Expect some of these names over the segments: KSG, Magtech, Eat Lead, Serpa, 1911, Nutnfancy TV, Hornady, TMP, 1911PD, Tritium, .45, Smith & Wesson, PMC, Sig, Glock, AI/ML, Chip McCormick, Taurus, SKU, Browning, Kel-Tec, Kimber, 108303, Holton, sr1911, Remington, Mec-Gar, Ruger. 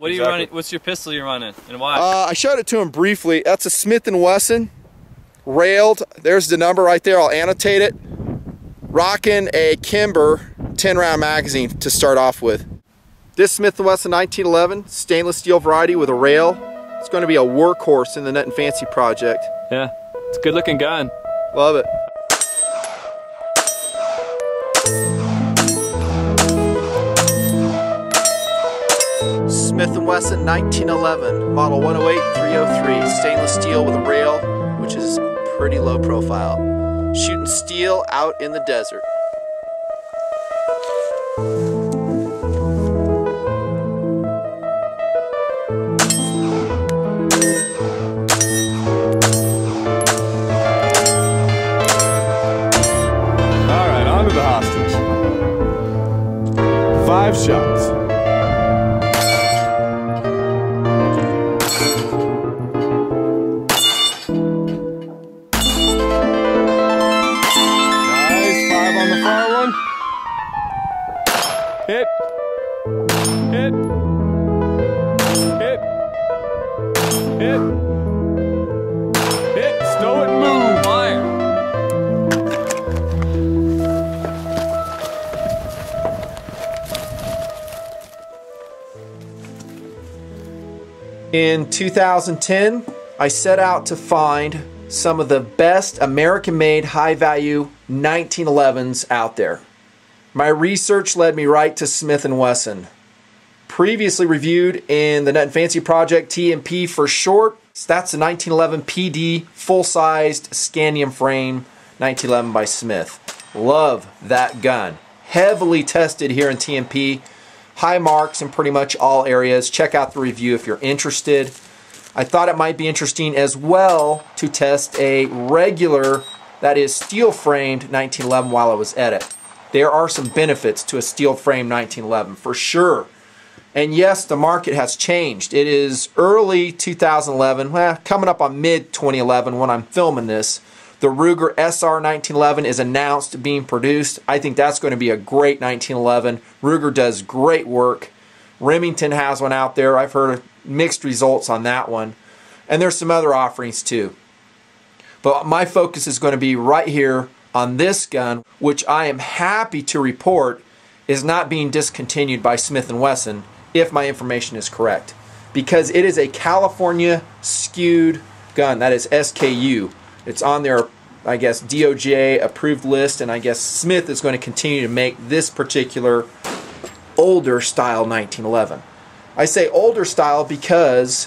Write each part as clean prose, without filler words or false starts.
What are you running? What's your pistol you're running, and why? I showed it to him briefly. That's a Smith and Wesson, railed. There's the number right there. I'll annotate it. Rocking a Kimber 10-round magazine to start off with. This Smith and Wesson 1911 stainless steel variety with a rail. It's going to be a workhorse in the Nutnfancy project. Yeah, it's a good-looking gun. Love it. Smith & Wesson 1911, model 108-303, stainless steel with a rail, which is pretty low profile. Shooting steel out in the desert. All right, on to the hostage. 5 shots. In 2010, I set out to find some of the best American-made high-value 1911s out there. My research led me right to Smith & Wesson. Previously reviewed in the Nutnfancy Project, TMP for short, that's a 1911 PD full-sized scandium frame 1911 by Smith. Love that gun. Heavily tested here in TMP. High marks in pretty much all areas. Check out the review if you're interested. I thought it might be interesting as well to test a regular, that is steel framed 1911 while I was at it. There are some benefits to a steel frame 1911 for sure. And yes, the market has changed. It is early 2011, well, coming up on mid 2011 when I'm filming this. The Ruger SR 1911 is announced being produced. I think that's going to be a great 1911. Ruger does great work. Remington has one out there. I've heard mixed results on that one. And there's some other offerings too. But my focus is going to be right here on this gun, which I am happy to report is not being discontinued by Smith & Wesson, if my information is correct. Because it is a California skewed gun. That is SKU. It's on their, I guess, DOJ approved list, and I guess Smith is going to continue to make this particular older style 1911. I say older style because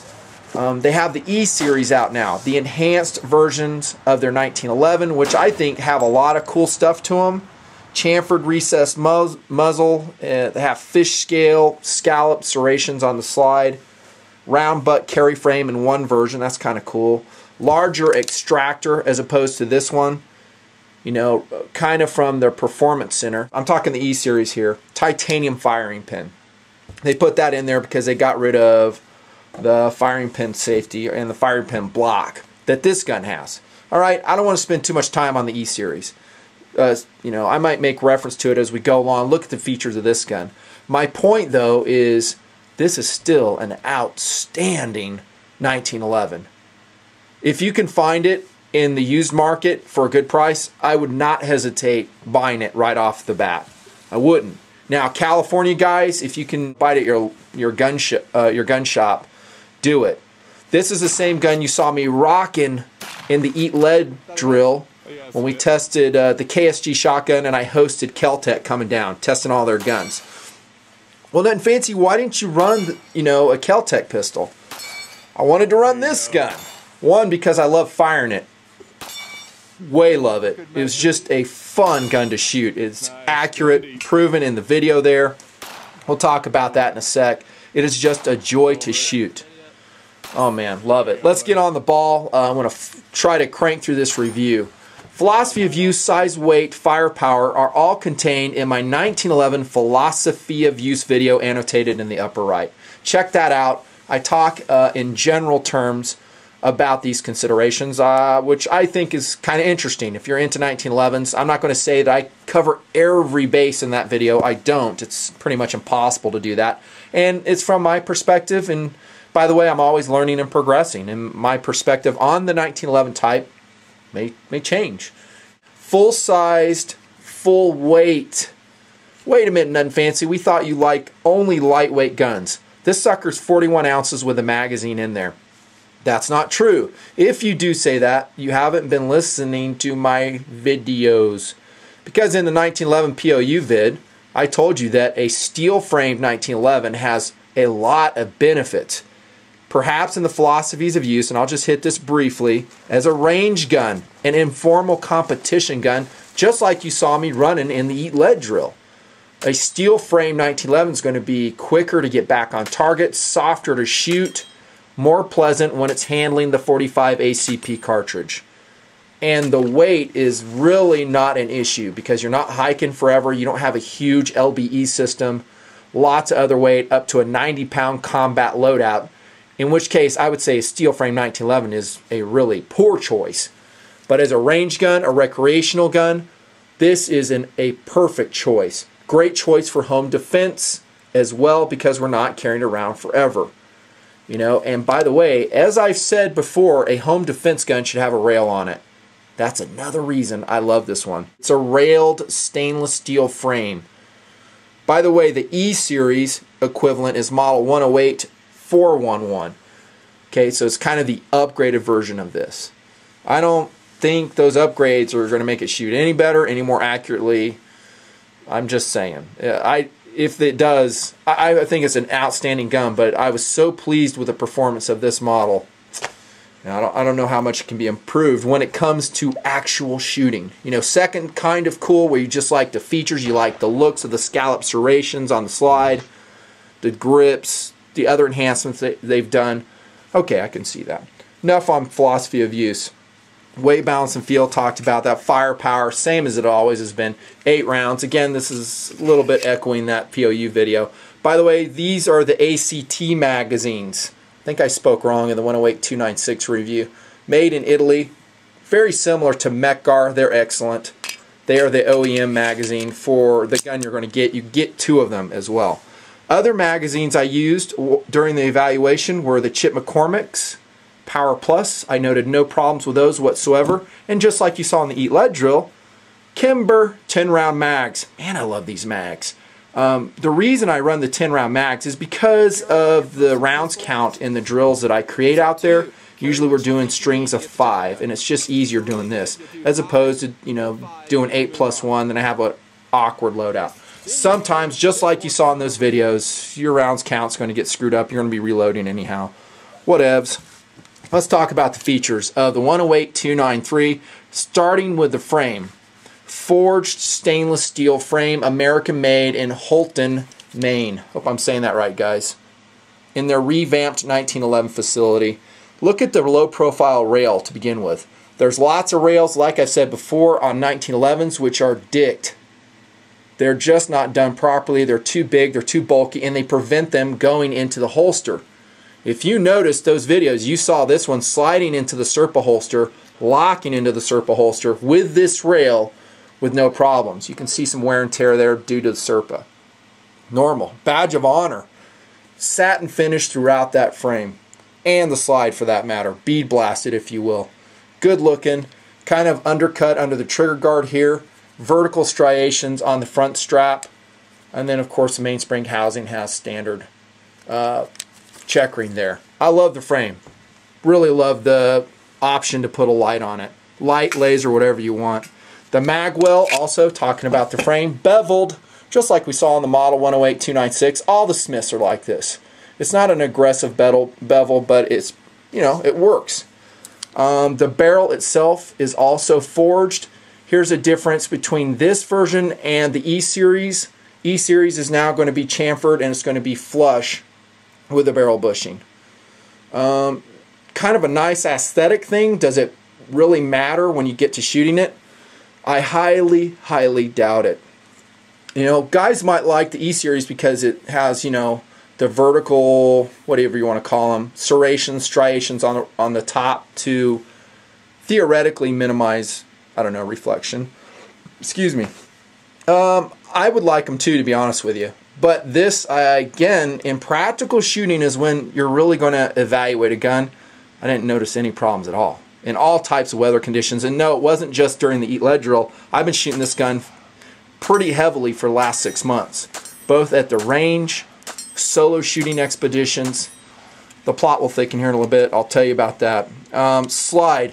they have the E series out now, the enhanced versions of their 1911, which I think have a lot of cool stuff to them. Chamfered recessed muzzle, they have fish scale, scallop serrations on the slide, round butt carry frame in one version, that's kind of cool. Larger extractor as opposed to this one, you know, kind of from their performance center. I'm talking the E series here. Titanium firing pin. They put that in there because they got rid of the firing pin safety and the firing pin block that this gun has. All right, I don't want to spend too much time on the E series. You know, I might make reference to it as we go along. Look at the features of this gun. My point though is this is still an outstanding 1911. If you can find it in the used market for a good price, I would not hesitate buying it right off the bat. I wouldn't. Now, California guys, if you can buy it at your gun shop, do it. This is the same gun you saw me rocking in the Eat Lead drill when we tested the KSG shotgun, and I hosted Kel-Tec coming down, testing all their guns. Well, Nutnfancy, why didn't you run, you know, a Kel-Tec pistol? I wanted to run this gun. One, because I love firing it. Way love it. It was just a fun gun to shoot. It's accurate, proven in the video there. We'll talk about that in a sec. It is just a joy to shoot. Oh man, love it. Let's get on the ball. I'm going to try to crank through this review. Philosophy of use, size, weight, firepower are all contained in my 1911 philosophy of use video annotated in the upper right. Check that out. I talk in general terms about these considerations, which I think is kind of interesting. If you're into 1911s, I'm not going to say that I cover every base in that video. I don't. It's pretty much impossible to do that. and it's from my perspective. And by the way, I'm always learning and progressing, and my perspective on the 1911 type may change. Full-sized, full weight. Wait a minute, Nothing Fancy. We thought you liked only lightweight guns. This sucker's 41 ounces with a magazine in there. That's not true. If you do say that, you haven't been listening to my videos. Because in the 1911 POU vid, I told you that a steel-framed 1911 has a lot of benefits. Perhaps in the philosophies of use, and I'll just hit this briefly, as a range gun, an informal competition gun, just like you saw me running in the Eat Lead drill. A steel-framed 1911 is going to be quicker to get back on target, softer to shoot, more pleasant when it's handling the 45 ACP cartridge. And the weight is really not an issue because you're not hiking forever. You don't have a huge LBE system, lots of other weight, up to a 90-pound combat loadout, in which case I would say a steel frame 1911 is a really poor choice. But as a range gun, a recreational gun, this is a perfect choice. Great choice for home defense as well because we're not carrying it around forever. You know, and by the way, as I've said before, a home defense gun should have a rail on it. That's another reason I love this one. It's a railed stainless steel frame. By the way, the E-Series equivalent is model 108-411. Okay, so it's kind of the upgraded version of this. I don't think those upgrades are going to make it shoot any better, any more accurately. I'm just saying. If it does, I think it's an outstanding gun, but I was so pleased with the performance of this model. Now, I don't know how much it can be improved when it comes to actual shooting. You know, second kind of cool where you just like the features, you like the looks of the scallop serrations on the slide, the grips, the other enhancements that they've done. Okay, I can see that. Enough on philosophy of use. Weight, balance, and feel, talked about that. Firepower, same as it always has been, 8 rounds. Again, this is a little bit echoing that POU video. By the way, these are the ACT magazines. I think I spoke wrong in the 108-296 review. Made in Italy, very similar to Mec-Gar. They're excellent. They are the OEM magazine for the gun you're going to get. You get 2 of them as well. Other magazines I used during the evaluation were the Chip McCormick's, Power Plus. I noted no problems with those whatsoever. And just like you saw in the Eat Lead drill, Kimber 10-round mags. Man, I love these mags. The reason I run the 10-round mags is because of the rounds count in the drills that I create out there. Usually we're doing strings of 5, and it's just easier doing this as opposed to, you know, doing 8 plus 1. Then I have an awkward loadout. Sometimes, just like you saw in those videos, your rounds count's going to get screwed up. You're going to be reloading anyhow. Whatevs. Let's talk about the features of the 108-293, starting with the frame. Forged stainless steel frame, American made in Holton, Maine. Hope I'm saying that right, guys. In their revamped 1911 facility. Look at the low profile rail to begin with. There's lots of rails, like I said before, on 1911s, which are dicked. They're just not done properly. They're too big, they're too bulky, and they prevent them going into the holster. If you noticed those videos, you saw this one sliding into the Serpa holster, locking into the Serpa holster with this rail with no problems. You can see some wear and tear there due to the Serpa. Normal. Badge of honor. Satin finish throughout that frame. And the slide for that matter. Bead blasted, if you will. Good looking. Kind of undercut under the trigger guard here. Vertical striations on the front strap. And then, of course, the mainspring housing has standard checkering there. I love the frame. Really love the option to put a light on it. Light, laser, whatever you want. The mag well, also talking about the frame, beveled, just like we saw in the model 108-296. All the Smiths are like this. It's not an aggressive bevel, but it's, you know, it works. The barrel itself is also forged. Here's a difference between this version and the E-Series. E-Series is now going to be chamfered and it's going to be flush with the barrel bushing. Kind of a nice aesthetic thing. Does it really matter when you get to shooting it? I highly, highly doubt it. You know, guys might like the E-Series because it has, you know, the vertical, whatever you want to call them, serrations, striations on the top to theoretically minimize, I don't know, reflection. Excuse me. I would like them too, to be honest with you. But this, again, in practical shooting is when you're really going to evaluate a gun. I didn't notice any problems at all in all types of weather conditions. And no, it wasn't just during the Eat Lead drill. I've been shooting this gun pretty heavily for the last 6 months, both at the range, solo shooting expeditions. The plot will thicken here in a little bit. I'll tell you about that. Slide.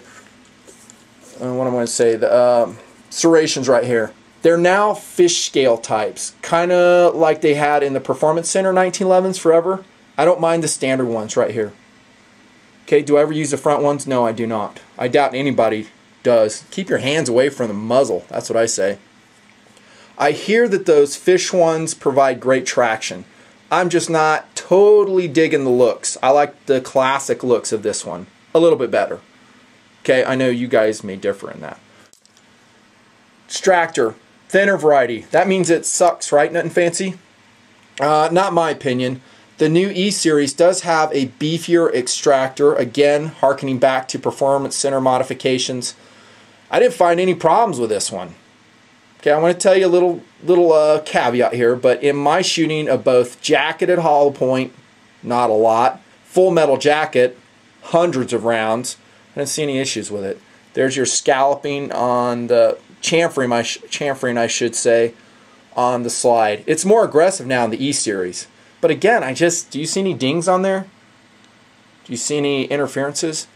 What am I going to say? The serrations right here. They're now fish scale types, kind of like they had in the Performance Center 1911s forever. I don't mind the standard ones right here. Okay, do I ever use the front ones? No, I do not. I doubt anybody does. Keep your hands away from the muzzle. That's what I say. I hear that those fish ones provide great traction. I'm just not totally digging the looks. I like the classic looks of this one a little bit better. Okay, I know you guys may differ in that. Distractor. Thinner variety. That means it sucks, right? Nothing fancy? Not my opinion. The new E-Series does have a beefier extractor, again, harkening back to Performance Center modifications. I didn't find any problems with this one. Okay, I want to tell you a little caveat here, but in my shooting of both jacketed hollow point, not a lot, full metal jacket, hundreds of rounds, I didn't see any issues with it. There's your scalloping on the chamfering, I should say, on the slide. It's more aggressive now in the E-Series. But again, do you see any dings on there? Do you see any interferences?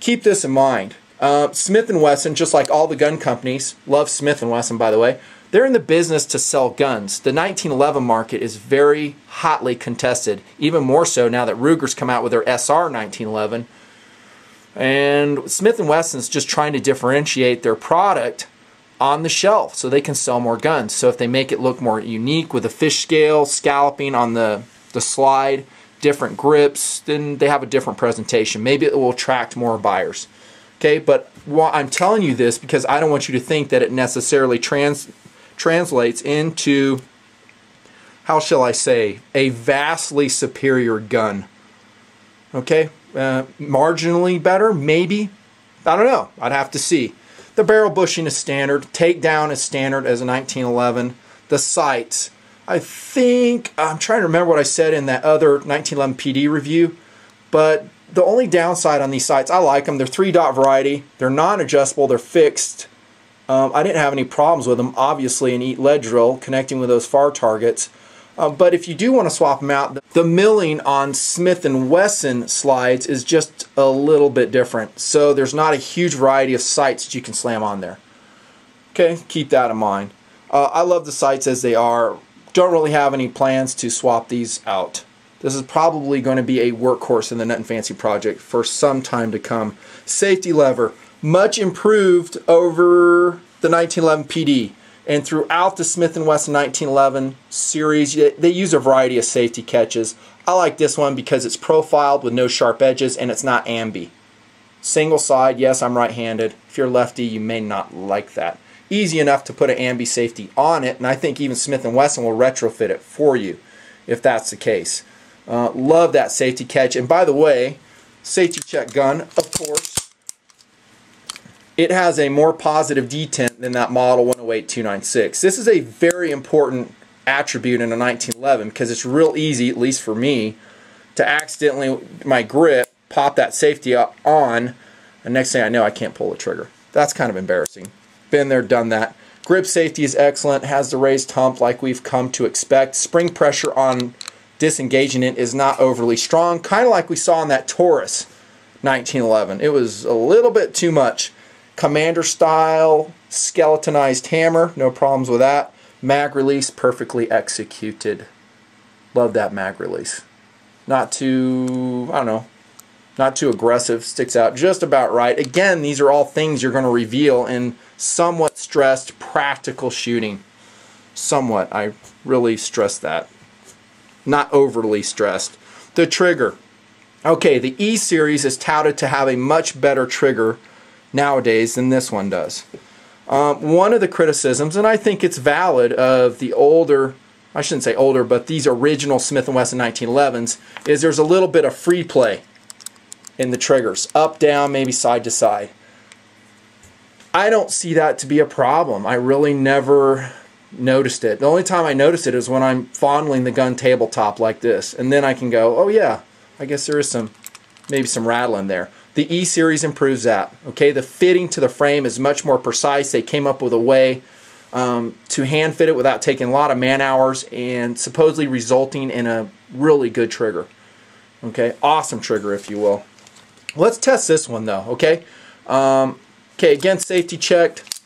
Keep this in mind. Smith & Wesson, just like all the gun companies, love Smith & Wesson, by the way, they're in the business to sell guns. The 1911 market is very hotly contested, even more so now that Ruger's come out with their SR 1911. And Smith & Wesson's just trying to differentiate their product on the shelf so they can sell more guns. So if they make it look more unique with a fish scale, scalloping on the slide, different grips, then they have a different presentation. Maybe it will attract more buyers. Okay, but I'm telling you this because I don't want you to think that it necessarily translates into, how shall I say, a vastly superior gun. Okay, marginally better, maybe. I don't know. I'd have to see. The barrel bushing is standard. Takedown is standard as a 1911. The sights, I think, I'm trying to remember what I said in that other 1911 PD review, but the only downside on these sights, I like them. They're 3-dot variety. They're non-adjustable. They're fixed. I didn't have any problems with them, obviously, in Eat Lead Drill, connecting with those far targets. But if you do want to swap them out, the milling on Smith & Wesson slides is just a little bit different. So there's not a huge variety of sights that you can slam on there. Okay, keep that in mind. I love the sights as they are. Don't really have any plans to swap these out. This is probably going to be a workhorse in the Nutnfancy project for some time to come. Safety lever, much improved over the 1911 PD. And throughout the Smith & Wesson 1911 series, they use a variety of safety catches. I like this one because it's profiled with no sharp edges and it's not ambi. Single side, yes, I'm right-handed. If you're lefty, you may not like that. Easy enough to put an ambi safety on it, and I think even Smith & Wesson will retrofit it for you if that's the case. Love that safety catch. And by the way, safety check gun, of course, it has a more positive detent than that model 108-296. This is a very important attribute in a 1911 because it's real easy, at least for me, to accidentally, my grip, pop that safety up on, and next thing I know I can't pull the trigger. That's kind of embarrassing. Been there, done that. Grip safety is excellent, has the raised hump like we've come to expect. Spring pressure on disengaging it is not overly strong, kind of like we saw in that Taurus 1911. It was a little bit too much. Commander style, skeletonized hammer, no problems with that. Mag release, perfectly executed. Love that mag release. Not too, I don't know, not too aggressive, sticks out just about right. Again, these are all things you're going to reveal in somewhat stressed practical shooting. Somewhat, I really stress that. Not overly stressed. The trigger. Okay, the E-Series is touted to have a much better trigger nowadays than this one does. One of the criticisms, and I think it's valid, of the older, I shouldn't say older, but these original Smith & Wesson 1911s, is there's a little bit of free play in the triggers. Up, down, maybe side to side. I don't see that to be a problem. I really never noticed it. The only time I noticed it is when I'm fondling the gun tabletop like this, and then I can go, oh yeah, I guess there is some, maybe some rattling there. The E-Series improves that. Okay, the fitting to the frame is much more precise. They came up with a way to hand fit it without taking a lot of man hours, and supposedly resulting in a really good trigger. Okay, awesome trigger, if you will. Let's test this one though. Okay, okay, again, safety checked,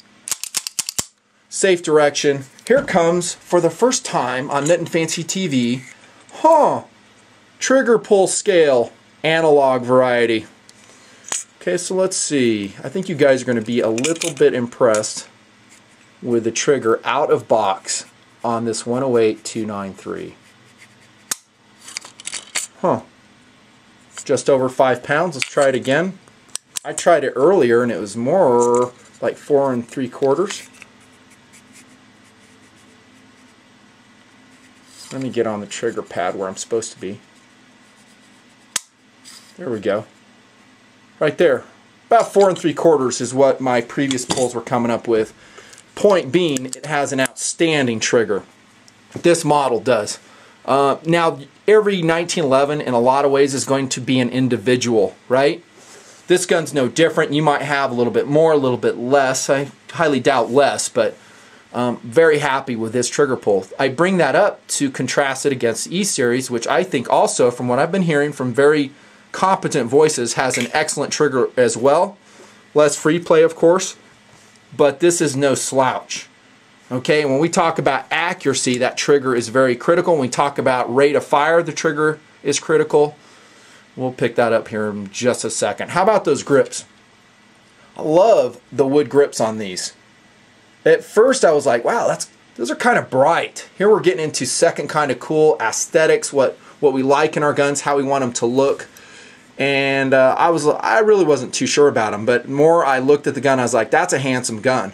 safe direction. Here comes, for the first time on Nutnfancy TV, trigger pull scale, analog variety. Okay, so let's see. I think you guys are going to be a little bit impressed with the trigger out of box on this 108-293. Just over 5 pounds. Let's try it again. I tried it earlier and it was more like 4 3/4. Let me get on the trigger pad where I'm supposed to be. There we go. Right there. About 4 3/4 is what my previous pulls were coming up with. Point being, it has an outstanding trigger. This model does. Now, every 1911 in a lot of ways is going to be an individual, right? This gun's no different. You might have a little bit more, a little bit less. I highly doubt less, but very happy with this trigger pull. I bring that up to contrast it against the E-Series, which I think also, from what I've been hearing from very competent voices, has an excellent trigger as well. Less free play, of course, but this is no slouch. Okay, when we talk about accuracy, that trigger is very critical. When we talk about rate of fire, the trigger is critical. We'll pick that up here in just a second. How about those grips? I love the wood grips on these. At first I was like, wow, those are kind of bright. Here we're getting into second kind of cool aesthetics, what we like in our guns, how we want them to look. And I really wasn't too sure about them, but more I looked at the gun, I was like, that's a handsome gun.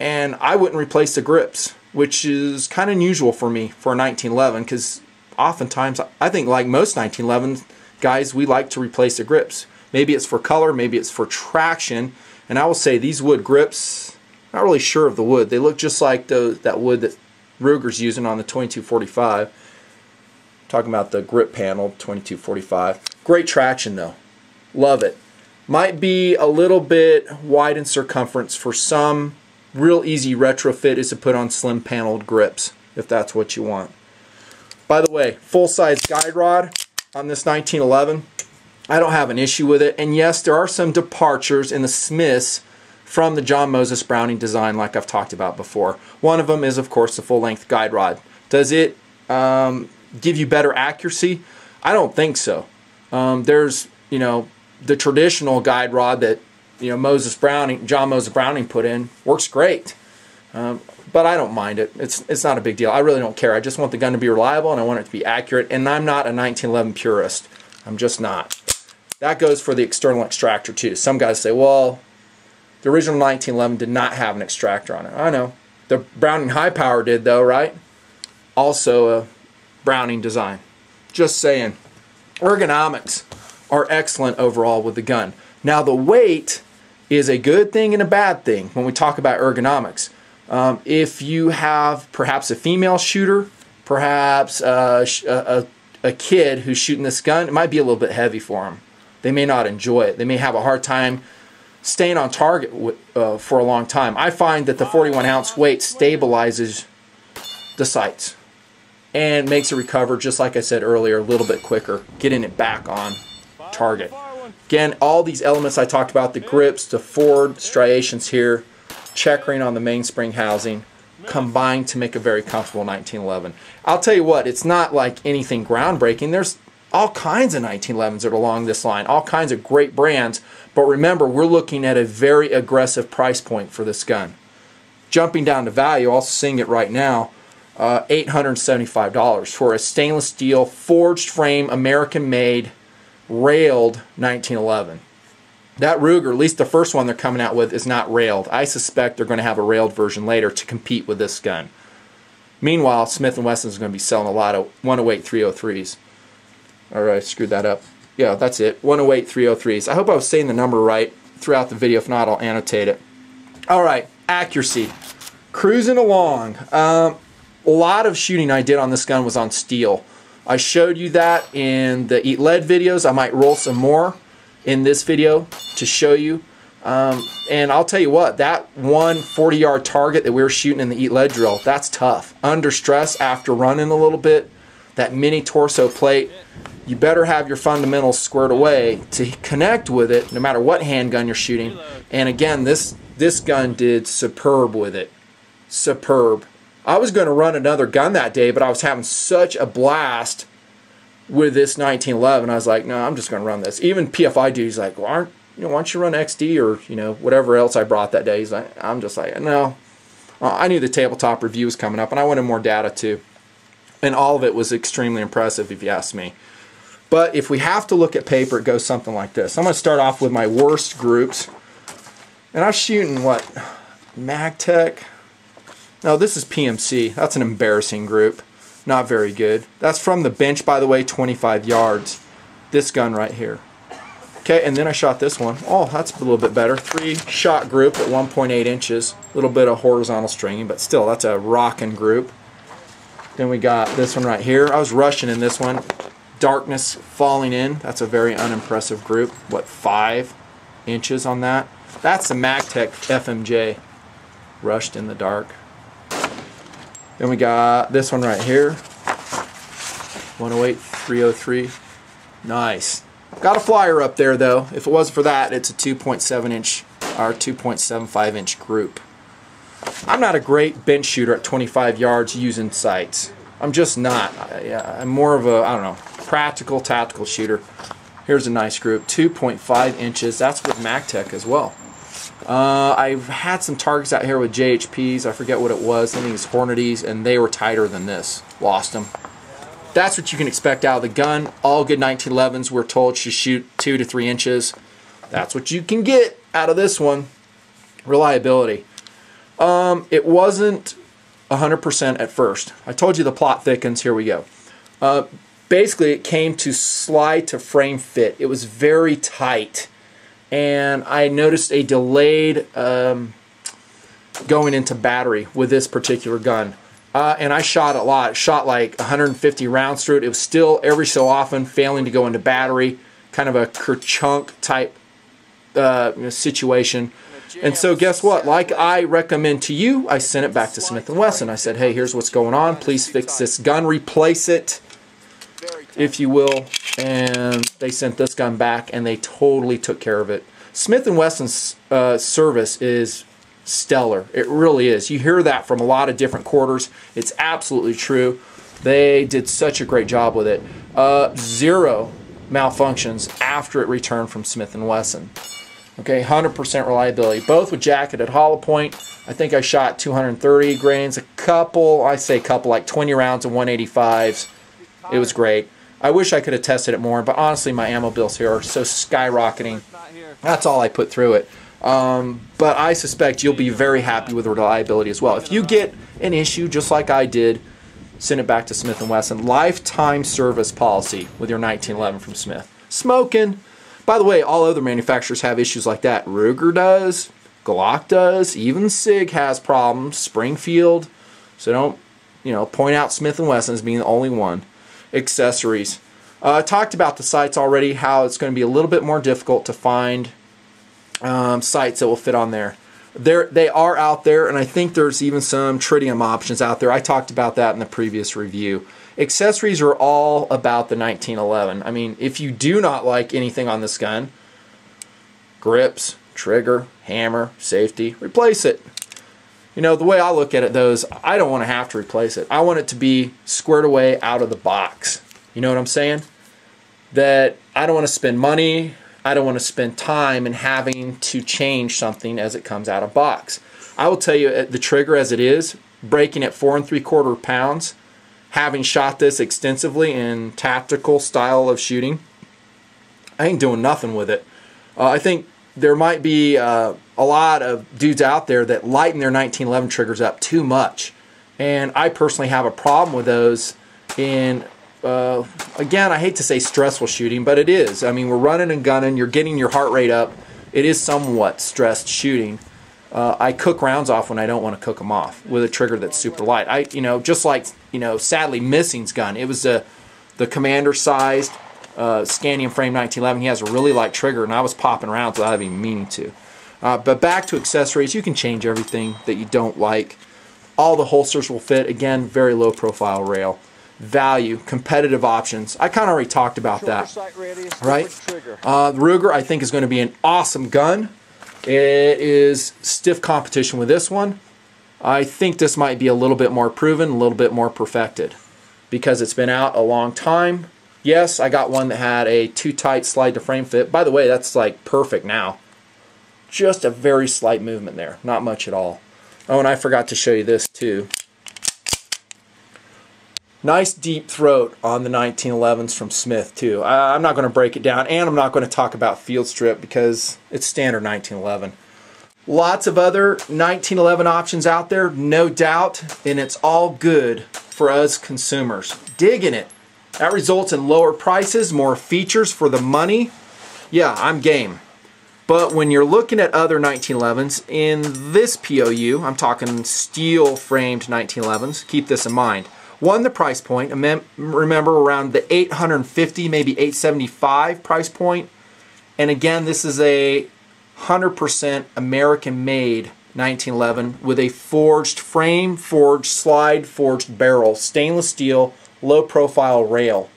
And I wouldn't replace the grips, which is kind of unusual for me for a 1911, because oftentimes, I think like most 1911 guys, we like to replace the grips. Maybe it's for color, maybe it's for traction, and I will say these wood grips, not really sure of the wood. They look just like that wood that Ruger's using on the 2245. Talking about the grip panel, 2245. Great traction though, love it. Might be a little bit wide in circumference for some. Real easy retrofit is to put on slim paneled grips if that's what you want. By the way, full size guide rod on this 1911, I don't have an issue with it. And yes, there are some departures in the Smiths from the John Moses Browning design, like I've talked about before. One of them is, of course, the full length guide rod. Does it give you better accuracy? I don't think so. There's, you know, the traditional guide rod that, you know, John Moses Browning put in, works great, but I don't mind it. It's not a big deal. I really don't care. I just want the gun to be reliable and I want it to be accurate, and I'm not a 1911 purist. I'm just not. That goes for the external extractor too. Some guys say, well, the original 1911 did not have an extractor on it. I know. The Browning High Power did though, right? Also a Browning design. Just saying. Ergonomics are excellent overall with the gun. Now the weight is a good thing and a bad thing when we talk about ergonomics. If you have perhaps a female shooter, perhaps a kid who's shooting this gun, it might be a little bit heavy for them. They may not enjoy it. They may have a hard time staying on target for a long time. I find that the 41-ounce weight stabilizes the sights and makes it recover, just like I said earlier, a little bit quicker, getting it back on target. Again, all these elements I talked about, the grips, the forward striations here, checkering on the mainspring housing, combine to make a very comfortable 1911. I'll tell you what, it's not like anything groundbreaking. There's all kinds of 1911s that are along this line, all kinds of great brands, but remember, we're looking at a very aggressive price point for this gun. Jumping down to value, also seeing it right now, $875 for a stainless steel, forged frame, American-made, railed 1911. That Ruger, at least the first one they're coming out with, is not railed. I suspect they're going to have a railed version later to compete with this gun. Meanwhile, Smith & Wesson is going to be selling a lot of 108-303s. Alright, screwed that up. Yeah, that's it. 108-303s. I hope I was saying the number right throughout the video. If not, I'll annotate it. Alright, accuracy. Cruising along. A lot of shooting I did on this gun was on steel. I showed you that in the Eat Lead videos. I might roll some more in this video to show you. And I'll tell you what, that one 40-yard target that we were shooting in the Eat Lead drill, that's tough. Under stress, after running a little bit, that mini torso plate, you better have your fundamentals squared away to connect with it no matter what handgun you're shooting. And again, this gun did superb with it. Superb. I was going to run another gun that day, but I was having such a blast with this 1911. I was like, no, I'm just going to run this. Even PFI dude's like, well, why don't you run XD or whatever else I brought that day? He's like, I'm just like, no. I knew the tabletop review was coming up, and I wanted more data too. And all of it was extremely impressive, if you ask me. But if we have to look at paper, it goes something like this. I'm going to start off with my worst groups, and I'm shooting what, Magtech. Now this is PMC. That's an embarrassing group. Not very good. That's from the bench, by the way, 25 yards. This gun right here. Okay, and then I shot this one. Oh, that's a little bit better. 3-shot group at 1.8 inches. A little bit of horizontal stringing, but still, that's a rockin' group. Then we got this one right here. I was rushing in this one. Darkness falling in. That's a very unimpressive group. What, 5 inches on that? That's the Magtech FMJ. Rushed in the dark. Then we got this one right here, 108, 303, nice. Got a flyer up there though. If it wasn't for that, it's a 2.7 inch or 2.75 inch group. I'm not a great bench shooter at 25 yards using sights. I'm just not. I'm more of a, I don't know, practical, tactical shooter. Here's a nice group, 2.5 inches. That's with Magtech as well. I've had some targets out here with JHPs. I forget what it was. I think it was Hornadys, and they were tighter than this. Lost them. That's what you can expect out of the gun. All good 1911s, we're told, should shoot 2 to 3 inches. That's what you can get out of this one. Reliability. It wasn't 100% at first. I told you the plot thickens. Here we go. Basically, it came to slide to frame fit. It was very tight. And I noticed a delayed going into battery with this particular gun. And I shot a lot. Shot like 150 rounds through it. It was still every so often failing to go into battery. Kind of a kerchunk type situation. And so guess what? Like I recommend to you, I sent it back to Smith & Wesson. I said, hey, here's what's going on. Please fix this gun. Replace it, if you will. And they sent this gun back, and they totally took care of it. Smith & Wesson's service is stellar. It really is. You hear that from a lot of different quarters. It's absolutely true. They did such a great job with it. 0 malfunctions after it returned from Smith & Wesson. Okay, 100% reliability. Both with jacketed hollow point. I think I shot 230 grains, a couple, I say couple, like 20 rounds of 185s. It was great. I wish I could have tested it more, but honestly, my ammo bills here are so skyrocketing. That's all I put through it. But I suspect you'll be very happy with reliability as well. If you get an issue just like I did, send it back to Smith & Wesson. Lifetime service policy with your 1911 from Smith. Smoking. By the way, all other manufacturers have issues like that. Ruger does. Glock does. Even Sig has problems. Springfield. So don't, point out Smith & Wesson as being the only one. Accessories. I talked about the sights already, how it's going to be a little bit more difficult to find sights that will fit on there. They are out there, and I think there's even some tritium options out there. I talked about that in the previous review. Accessories are all about the 1911. I mean, if you do not like anything on this gun, grips, trigger, hammer, safety, replace it. The way I look at it, though, is I don't want to have to replace it. I want it to be squared away out of the box. You know what I'm saying? That I don't want to spend money. I don't want to spend time in having to change something as it comes out of box. I will tell you, the trigger as it is, breaking at 4 3/4 pounds, having shot this extensively in tactical style of shooting, I ain't doing nothing with it. I think there might be a lot of dudes out there that lighten their 1911 triggers up too much, and I personally have a problem with those in, again, I hate to say stressful shooting, but it is. I mean, we're running and gunning, you're getting your heart rate up, it is somewhat stressed shooting, I cook rounds off when I don't want to cook them off with a trigger that's super light. Sadly, Missing's gun. It was the commander-sized Scandium Frame 1911. He has a really light trigger, and I was popping rounds without even meaning to. But back to accessories, you can change everything that you don't like. All the holsters will fit. Again, very low profile rail. Value, competitive options. I kind of already talked about that, right? The Ruger, I think, is going to be an awesome gun. It is stiff competition with this one. I think this might be a little bit more proven, a little bit more perfected, because it's been out a long time. Yes, I got one that had a too tight slide to frame fit. By the way, that's like perfect now. Just a very slight movement there, not much at all. Oh, and I forgot to show you this too. Nice deep throat on the 1911s from Smith too. I'm not going to break it down, and I'm not going to talk about field strip because it's standard 1911. Lots of other 1911 options out there, no doubt, and it's all good for us consumers. Digging it. That results in lower prices, more features for the money. Yeah, I'm game. But when you're looking at other 1911s, in this POU, I'm talking steel framed 1911s, keep this in mind. One, the price point, remember around the $850, maybe $875 price point. And again, this is a 100% American-made 1911 with a forged frame, forged slide, forged barrel, stainless steel, low-profile rail.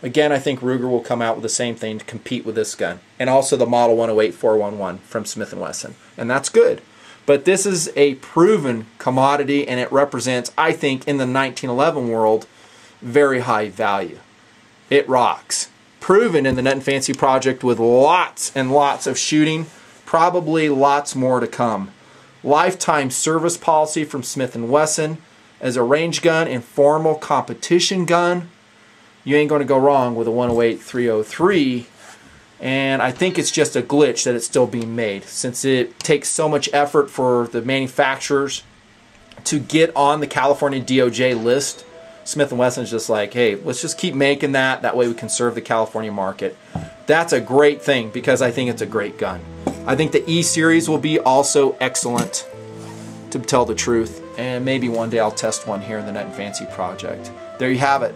Again, I think Ruger will come out with the same thing to compete with this gun. And also the Model 108-411 from Smith & Wesson. And that's good. But this is a proven commodity, and it represents, I think, in the 1911 world, very high value. It rocks. Proven in the Nutnfancy project with lots and lots of shooting, probably lots more to come. Lifetime service policy from Smith & Wesson as a range gun and formal competition gun. You ain't going to go wrong with a 108-303. And I think it's just a glitch that it's still being made, since it takes so much effort for the manufacturers to get on the California DOJ list. Smith & Wesson's just like, hey, let's just keep making that. That way we can serve the California market. That's a great thing, because I think it's a great gun. I think the E-Series will be also excellent, to tell the truth. And maybe one day I'll test one here in the Nutnfancy project. There you have it.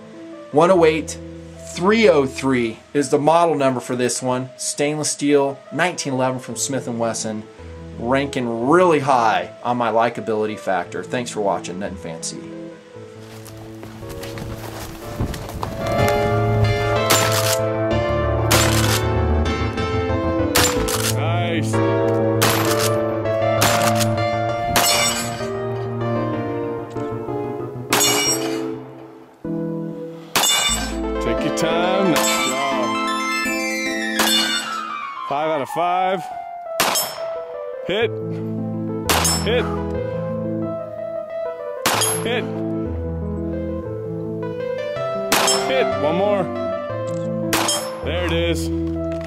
108-303 is the model number for this one. Stainless steel, 1911 from Smith & Wesson, ranking really high on my likability factor. Thanks for watching Nutnfancy. Time, nice job. 5 out of 5. Hit, hit, hit, hit. One more. There it is.